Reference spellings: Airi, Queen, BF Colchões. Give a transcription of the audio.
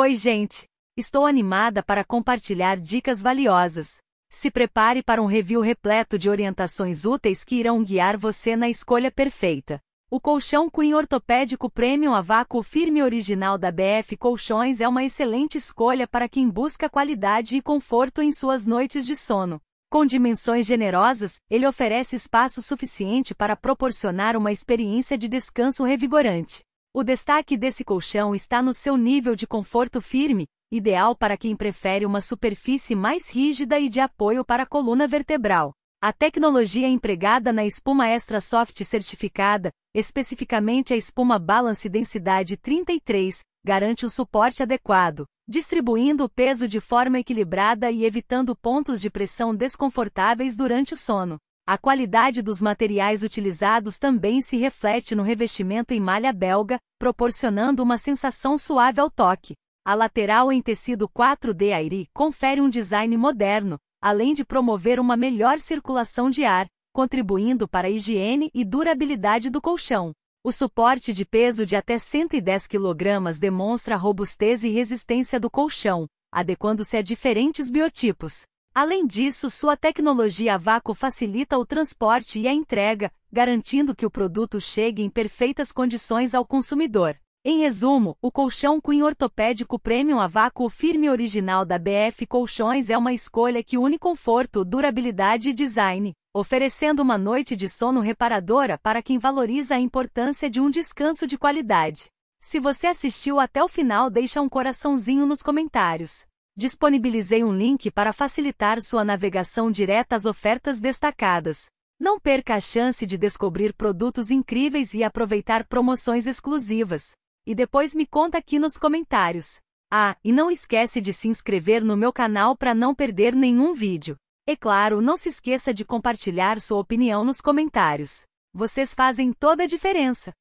Oi, gente! Estou animada para compartilhar dicas valiosas. Se prepare para um review repleto de orientações úteis que irão guiar você na escolha perfeita. O colchão Queen Ortopédico Premium a vácuo firme original da BF Colchões é uma excelente escolha para quem busca qualidade e conforto em suas noites de sono. Com dimensões generosas, ele oferece espaço suficiente para proporcionar uma experiência de descanso revigorante. O destaque desse colchão está no seu nível de conforto firme, ideal para quem prefere uma superfície mais rígida e de apoio para a coluna vertebral. A tecnologia empregada na espuma Extra Soft certificada, especificamente a espuma Balance Densidade 33, garante um suporte adequado, distribuindo o peso de forma equilibrada e evitando pontos de pressão desconfortáveis durante o sono. A qualidade dos materiais utilizados também se reflete no revestimento em malha belga, proporcionando uma sensação suave ao toque. A lateral em tecido 4D Airi confere um design moderno, além de promover uma melhor circulação de ar, contribuindo para a higiene e durabilidade do colchão. O suporte de peso de até 110 kg demonstra a robustez e resistência do colchão, adequando-se a diferentes biotipos. Além disso, sua tecnologia a vácuo facilita o transporte e a entrega, garantindo que o produto chegue em perfeitas condições ao consumidor. Em resumo, o colchão Queen Ortopédico Premium a vácuo firme original da BF Colchões é uma escolha que une conforto, durabilidade e design, oferecendo uma noite de sono reparadora para quem valoriza a importância de um descanso de qualidade. Se você assistiu até o final, deixa um coraçãozinho nos comentários. Disponibilizei um link para facilitar sua navegação direta às ofertas destacadas. Não perca a chance de descobrir produtos incríveis e aproveitar promoções exclusivas. E depois me conta aqui nos comentários. Ah, e não esquece de se inscrever no meu canal para não perder nenhum vídeo. E claro, não se esqueça de compartilhar sua opinião nos comentários. Vocês fazem toda a diferença.